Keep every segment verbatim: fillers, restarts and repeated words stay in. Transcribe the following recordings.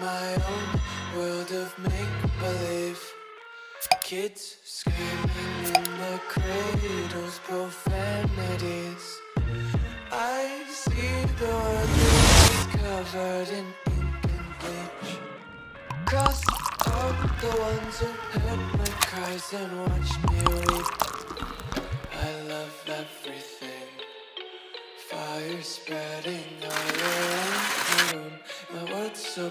my own world of make-believe. Kids screaming in the cradles, profanities. I see the world is covered in ink and bleach. Cross out the ones who heard my cries and watched me weep. I love everything. Fire spreading all around the room. My world's so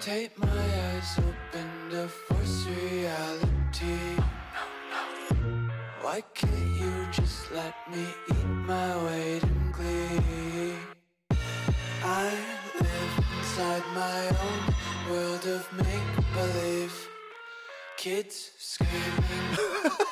Tape my eyes open to force reality. Why can't you just let me eat my weight in glee? I live inside my own world of make-believe. Kids screaming